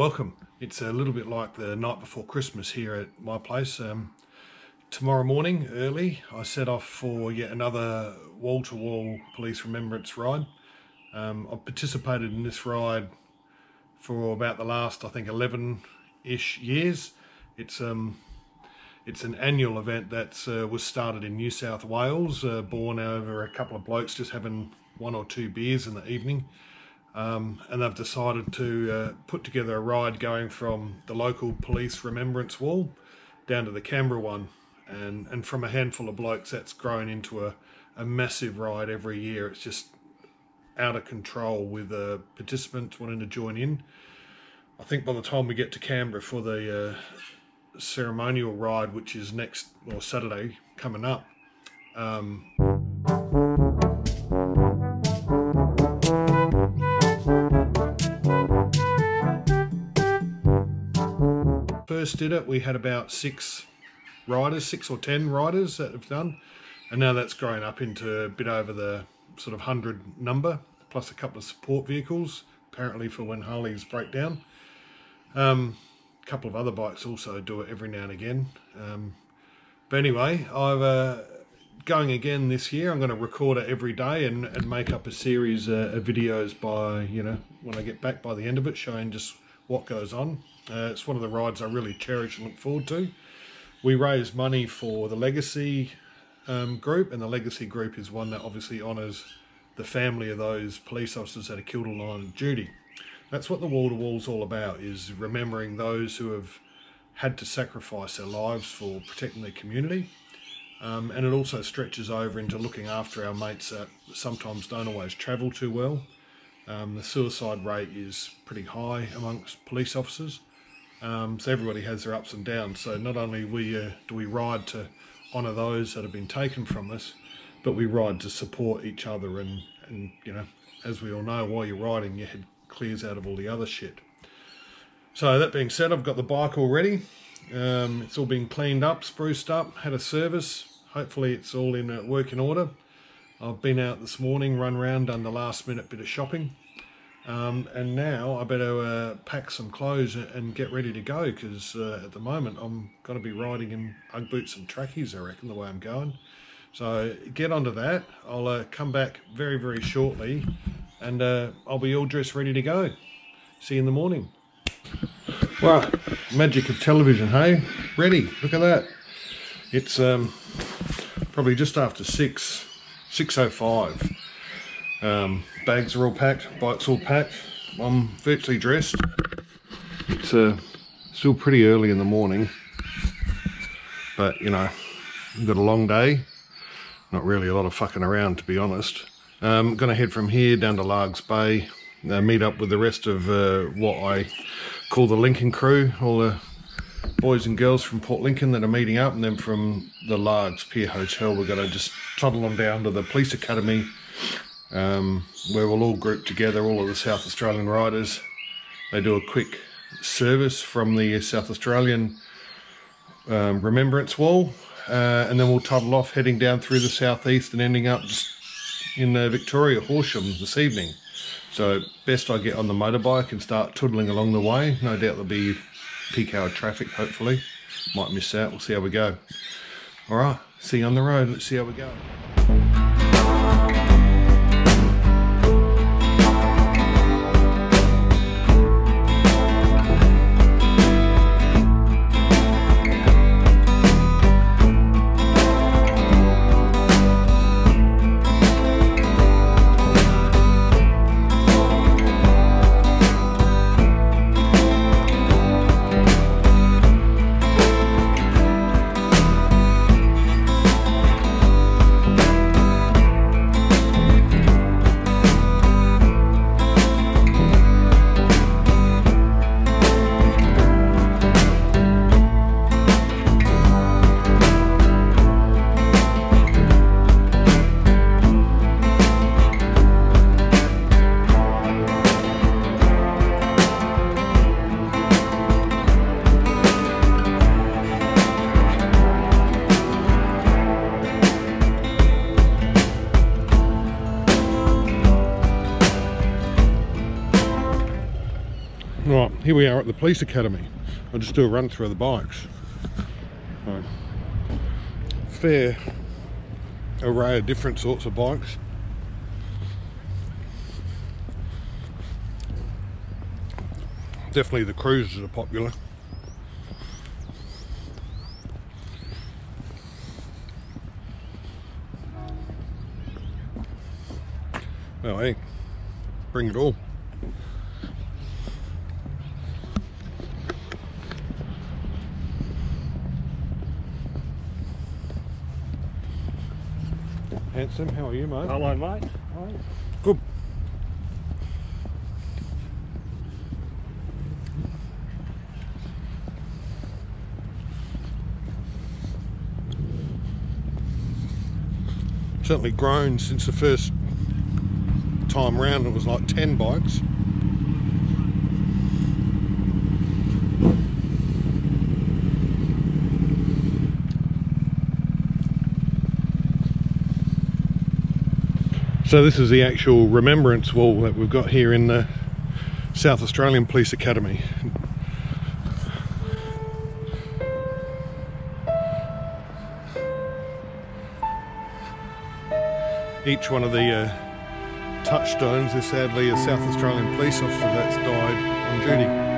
welcome. It's a little bit like the night before Christmas here at my place. Tomorrow morning early, I set off for yet another Wall to Wall Police Remembrance ride. I've participated in this ride for about the last, I think, 11-ish years. It's an annual event that was started in New South Wales, born over a couple of blokes just having one or two beers in the evening. And they've decided to put together a ride going from the local police remembrance wall down to the Canberra one. And from a handful of blokes, that's grown into a massive ride every year. It's just out of control with participants wanting to join in. I think by the time we get to Canberra for the ceremonial ride, which is next, or Saturday coming up, first did it, we had about six or ten riders that have done, and now that's grown up into a bit over the sort of 100 number, plus a couple of support vehicles, apparently for when Harleys break down. A couple of other bikes also do it every now and again. But anyway, I'm going again this year. I'm going to record it every day and make up a series of videos by, you know, when I get back by the end of it, showing just what goes on. It's one of the rides I really cherish and look forward to. We raise money for the Legacy group, and the Legacy group is one that obviously honours the family of those police officers that are killed in line of duty. That's what the Wall to Wall's all about, is remembering those who have had to sacrifice their lives for protecting their community. And it also stretches over into looking after our mates that sometimes don't always travel too well. The suicide rate is pretty high amongst police officers. So everybody has their ups and downs. So not only do we ride to honour those that have been taken from us, but we ride to support each other. And you know, as we all know, while you're riding, your head clears out of all the other shit. So that being said, I've got the bike all ready. It's all been cleaned up, spruced up, had a service. Hopefully it's all in working order. I've been out this morning, run around, done the last minute bit of shopping. And now I better pack some clothes and get ready to go, because at the moment I'm going to be riding in Ugg boots and trackies, I reckon, the way I'm going. So get onto that. I'll come back very, very shortly, and I'll be all dressed, ready to go. See you in the morning. Right, magic of television, hey? Ready, look at that. It's probably just after 6:05. Bags are all packed, bike's all packed, I'm virtually dressed. It's still pretty early in the morning, but you know, we've got a long day, not really a lot of fucking around, to be honest. I'm going to head from here down to Largs Bay, meet up with the rest of what I call the Lincoln crew, all the boys and girls from Port Lincoln that are meeting up, and then from the Largs Pier Hotel we're going to just trundle on down to the police academy, where we'll all group together, all of the South Australian riders. They do a quick service from the South Australian remembrance wall, and then we'll toddle off, heading down through the southeast and ending up just in Victoria, Horsham, this evening. So best I get on the motorbike and start toodling along the way. No doubt there'll be peak hour traffic, hopefully. Might miss out, we'll see how we go. All right, see you on the road, let's see how we go. Right, here we are at the police academy. I'll just do a run through of the bikes. So, fair array of different sorts of bikes. Definitely the cruisers are popular. Well, hey, bring it all. Handsome, how are you, mate? Hello, mate. Hi. Good. Certainly grown since the first time round. It was like 10 bikes. So this is the actual remembrance wall that we've got here in the South Australian Police Academy. Each one of the touchstones is sadly a South Australian police officer that's died on duty.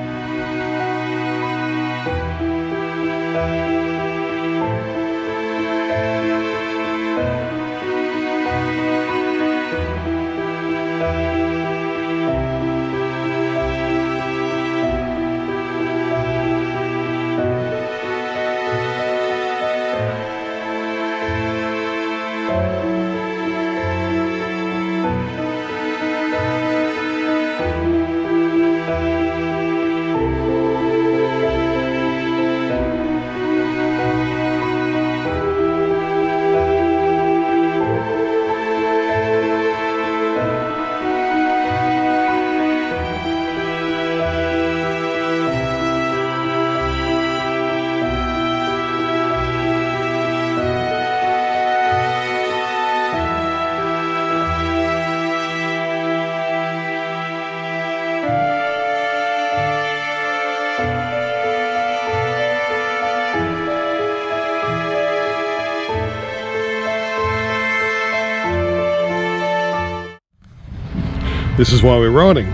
This is why we're riding.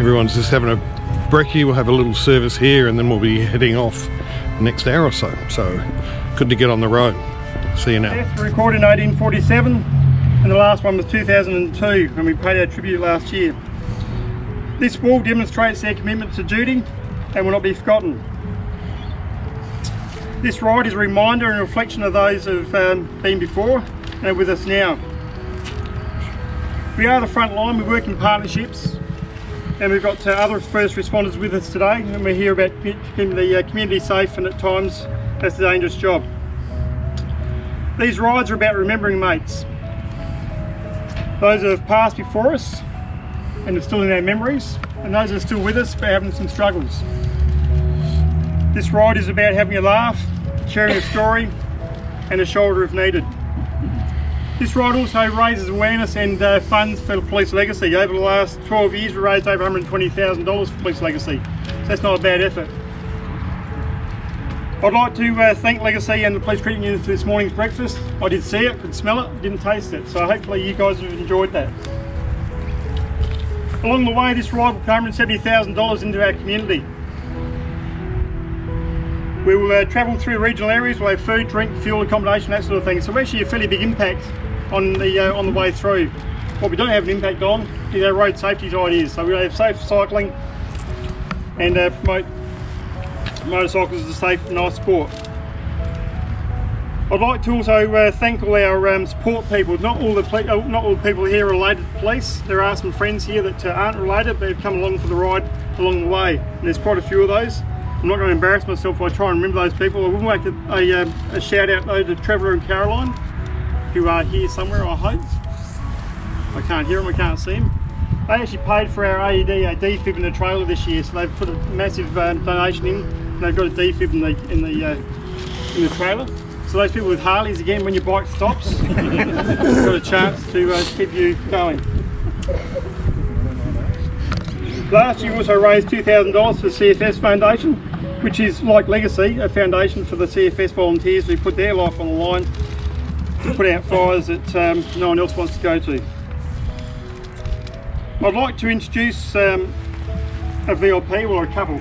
Everyone's just having a brekkie. We'll have a little service here and then we'll be heading off the next hour or so. So good to get on the road. See you now. Deaths were recorded in 1847 and the last one was 2002 when we paid our tribute last year. This wall demonstrates their commitment to duty and will not be forgotten. This ride is a reminder and reflection of those who have been before and are with us now. We are the front line, we work in partnerships, and we've got other first responders with us today, and we're here about keeping the community safe, and at times that's a dangerous job. These rides are about remembering mates, those who have passed before us and are still in our memories, and those who are still with us but having some struggles. This ride is about having a laugh, sharing a story, and a shoulder if needed. This ride also raises awareness and funds for Police Legacy. Over the last 12 years we raised over $120,000 for Police Legacy, so that's not a bad effort. I'd like to thank Legacy and the Police Credit Union for this morning's breakfast. I did see it, could smell it, didn't taste it, so hopefully you guys have enjoyed that. Along the way this ride will put $170,000 into our community. We will travel through regional areas, we'll have food, drink, fuel, accommodation, that sort of thing. So actually a fairly big impact on the way through. What we don't have an impact on is our road safety ideas. So we'll have safe cycling and promote motorcycles as a safe, nice sport. I'd like to also thank all our support people. Not all the people here are related to police. There are some friends here that aren't related but have come along for the ride along the way. And there's quite a few of those. I'm not going to embarrass myself by trying to remember those people. I will make a shout out though to Trevor and Caroline, who are here somewhere, I hope. I can't hear them, I can't see them. They actually paid for our AED, a defib in the trailer this year, so they've put a massive donation in, and they've got a defib in the trailer. So those people with Harleys, again, when your bike stops, you've got a chance to keep you going. Last year we also raised $2,000 for the CFS Foundation, which is, like Legacy, a foundation for the CFS volunteers who put their life on the line to put out fires that no one else wants to go to. I'd like to introduce a VLP, or a couple.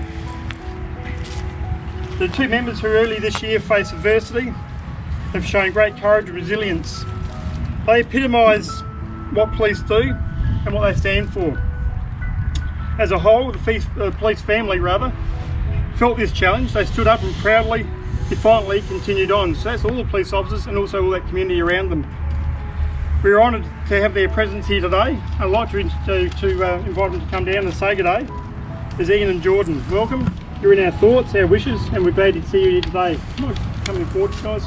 The two members who early this year faced adversity have shown great courage and resilience. They epitomise what police do and what they stand for. As a whole, the police family rather, felt this challenge. They stood up and proudly, defiantly continued on. So that's all the police officers and also all that community around them. We're honoured to have their presence here today. I'd like to invite them to come down and say good day. There's Ian and Jordan. Welcome. You're in our thoughts, our wishes, and we're glad to see you here today. Come on, coming forward, guys.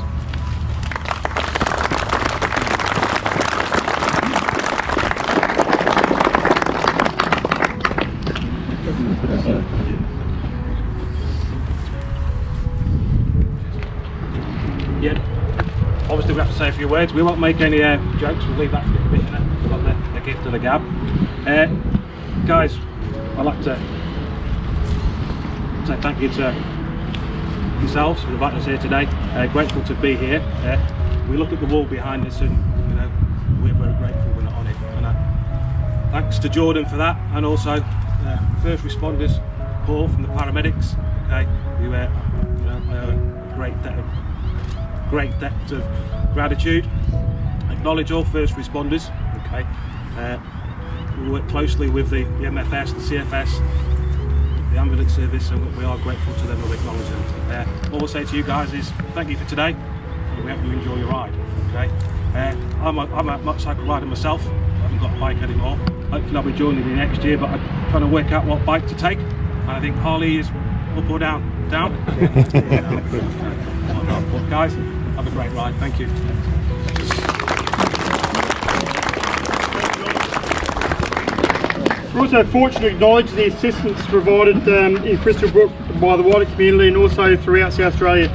Say a few words. We won't make any jokes. We'll leave that for a bit on the gift of the gab. Guys, I'd like to say thank you to yourselves for inviting us here today. Grateful to be here. We look at the wall behind us and you know we're very grateful we're not on it. And thanks to Jordan for that, and also first responders, Paul from the paramedics. Okay, who you know a great debt of gratitude. Acknowledge all first responders. Okay, we work closely with the MFS, the CFS, the ambulance service, and we are grateful to them and acknowledge them. All I'll say to you guys is thank you for today. We hope you enjoy your ride. Okay, I'm a motorcycle rider myself. I haven't got a bike anymore. Hopefully I'll be joining you next year, but I'm trying to work out what bike to take. And I think Harley is up or down? Down? But guys, have a great ride. Thank you. We're also fortunate to acknowledge the assistance provided in Crystal Brook by the wider community and also throughout South Australia.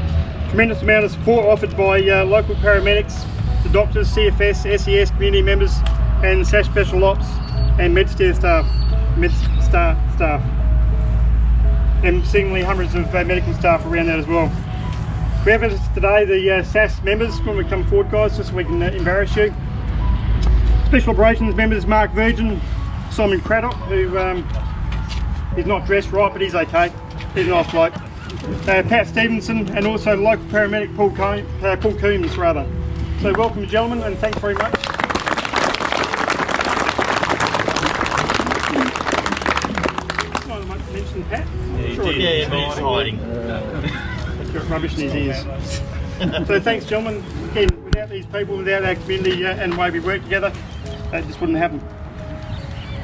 Tremendous amount of support offered by local paramedics, the doctors, CFS, SES community members, and SASH Special Ops and MedStar staff, and seemingly hundreds of medical staff around that as well. We have with us today the SAS members. When we come forward, guys, just so we can embarrass you. Special Operations members Mark Virgin, Simon Craddock, who is not dressed right, but he's okay. He's a nice bloke. Pat Stevenson, and also local paramedic Paul Coombs. So welcome, gentlemen, and thanks very much. I might mention Pat. Yeah, sure did. Yeah, he's hiding. Rubbish in his ears. So thanks, gentlemen. Again, without these people, without our community and the way we work together, that just wouldn't happen.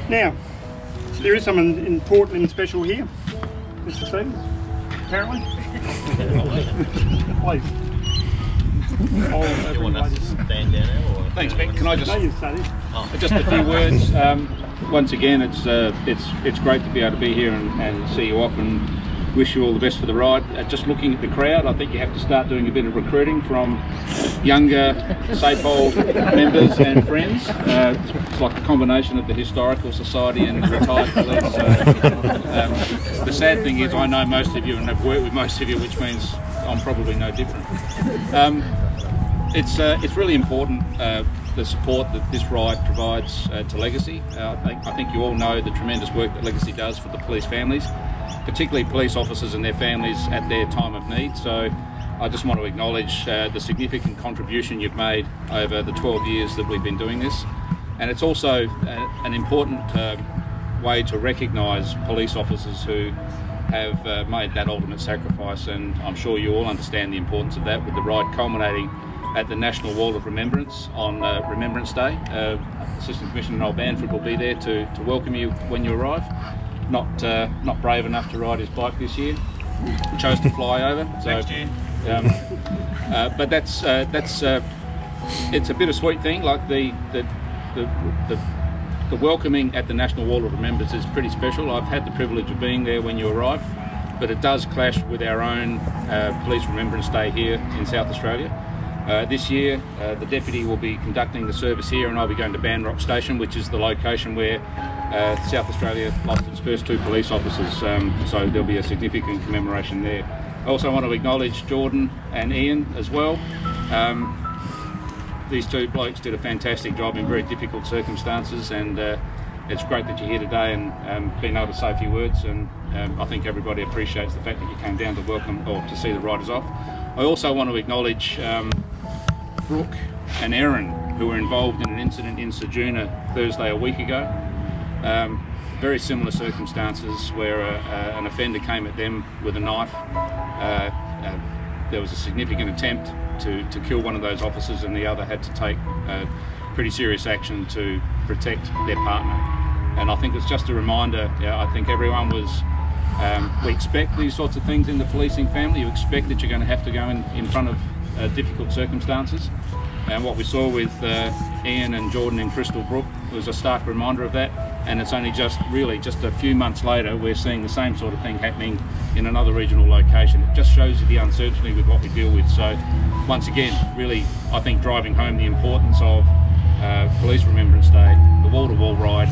Now, there is someone important and special here, Mr. Stevens, apparently. Please. Oh, you want us to stand down now? Or thanks, Mick. Can I just? Oh. Just a few words. Once again, it's great to be able to be here and see you off and wish you all the best for the ride. Just looking at the crowd, I think you have to start doing a bit of recruiting from younger SAPOL members and friends. It's like a combination of the Historical Society and retired police. So, the sad thing is I know most of you and have worked with most of you, which means I'm probably no different. It's really important, the support that this ride provides to Legacy. I think you all know the tremendous work that Legacy does for the police families, particularly police officers and their families at their time of need. So I just want to acknowledge the significant contribution you've made over the 12 years that we've been doing this. And it's also an important way to recognise police officers who have made that ultimate sacrifice, and I'm sure you all understand the importance of that, with the ride culminating at the National Wall of Remembrance on Remembrance Day. Assistant Commissioner Noel Banford will be there to welcome you when you arrive. Not brave enough to ride his bike this year. He chose to fly over. So, next year. But it's a bittersweet thing. Like the welcoming at the National Wall of Remembrance is pretty special. I've had the privilege of being there when you arrive, but it does clash with our own Police Remembrance Day here in South Australia. This year, the deputy will be conducting the service here, and I'll be going to Banrock Station, which is the location where South Australia lost its first two police officers, so there'll be a significant commemoration there. I also want to acknowledge Jordan and Ian as well. These two blokes did a fantastic job in very difficult circumstances, and it's great that you're here today and being able to say a few words, and I think everybody appreciates the fact that you came down to welcome or to see the riders off. I also want to acknowledge Brooke and Aaron, who were involved in an incident in Sejuna Thursday a week ago. Very similar circumstances where an offender came at them with a knife. There was a significant attempt to kill one of those officers, and the other had to take pretty serious action to protect their partner. And I think it's just a reminder, I think everyone was we expect these sorts of things in the policing family. You expect that you're going to have to go in front of difficult circumstances, and what we saw with Ian and Jordan in Crystal Brook was a stark reminder of that. And it's only just really just a few months later we're seeing the same sort of thing happening in another regional location. It just shows you the uncertainty with what we deal with. So once again, really I think driving home the importance of Police Remembrance Day, the Wall to Wall ride,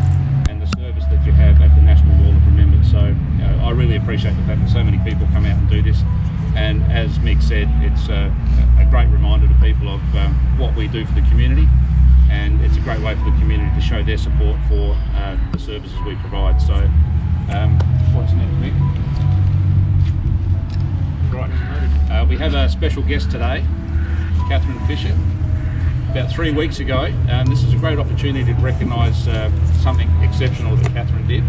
and the service that you have at the National Wall of Remembrance. So I really appreciate the fact that so many people come out and do this, and as Mick said, it's a great reminder to people of what we do for the community, and it's a great way for the community to show their support for the services we provide. So what's next, Mick? Right, we have a special guest today, Catherine Fisher. About 3 weeks ago, this is a great opportunity to recognise something exceptional that Catherine did.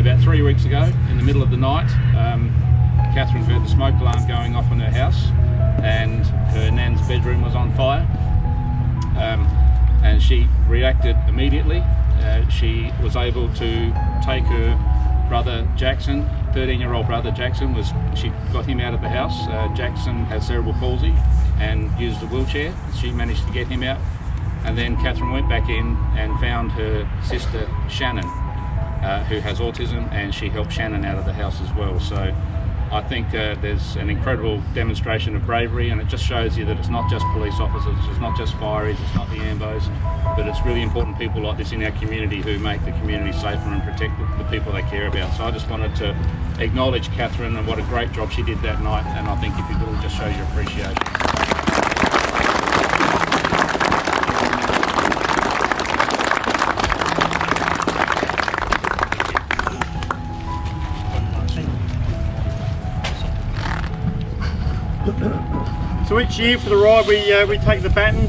About 3 weeks ago, in the middle of the night, Catherine heard the smoke alarm going off in her house, and her nan's bedroom was on fire. And she reacted immediately. She was able to take her brother Jackson, 13-year-old brother Jackson, she got him out of the house. Jackson has cerebral palsy and used a wheelchair. She managed to get him out, and then Catherine went back in and found her sister Shannon, who has autism, and she helped Shannon out of the house as well. So I think there's an incredible demonstration of bravery, and it just shows you that it's not just police officers, it's not just fireys, it's not the ambos, but it's really important people like this in our community who make the community safer and protect the people they care about. So I just wanted to acknowledge Catherine and what a great job she did that night, and I think if you could just show your appreciation. So each year for the ride we take the baton,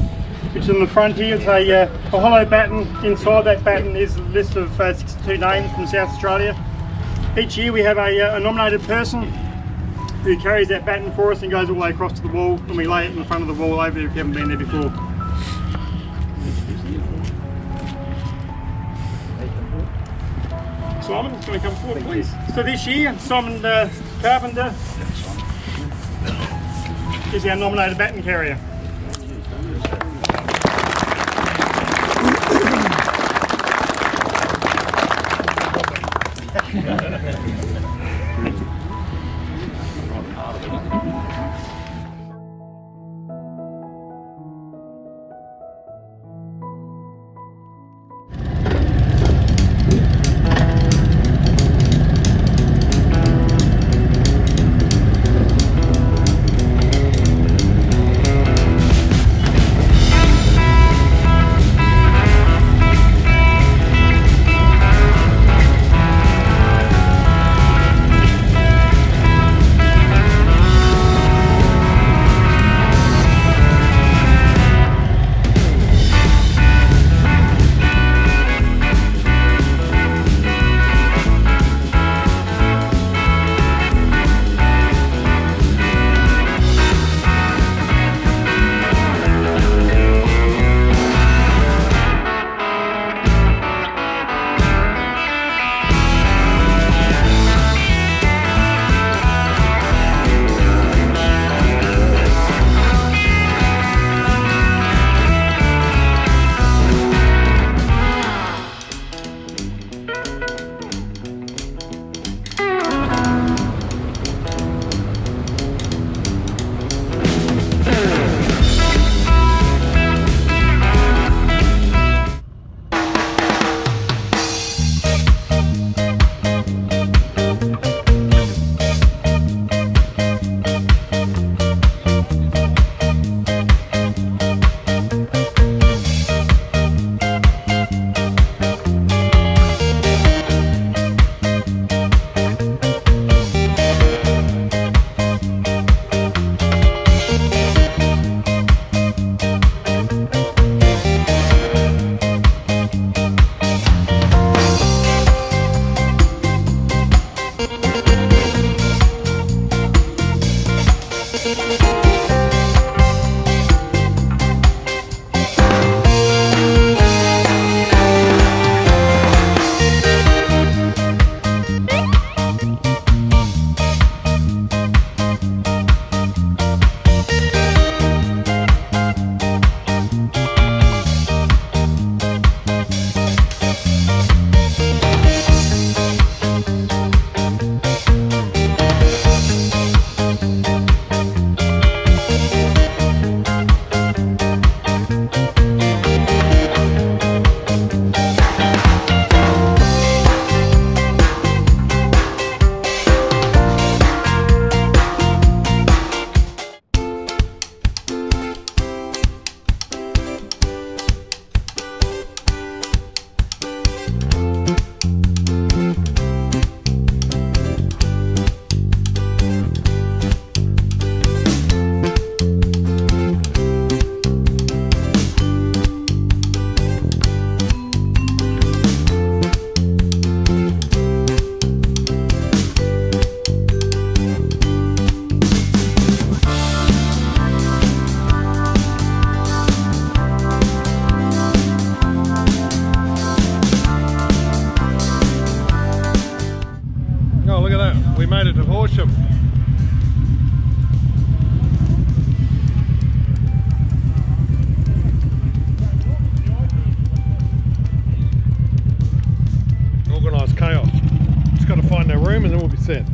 which is in the front here. It's a hollow baton. Inside that baton is a list of 62 names from South Australia. Each year we have a nominated person who carries that baton for us and goes all the way across to the wall, and we lay it in the front of the wall over there if you haven't been there before. Simon, can we come forward please? So this year, Simon Carpenter is our nominated baton carrier. look at that. We made it to Horsham. Organised chaos. Just got to find our room and then we'll be set.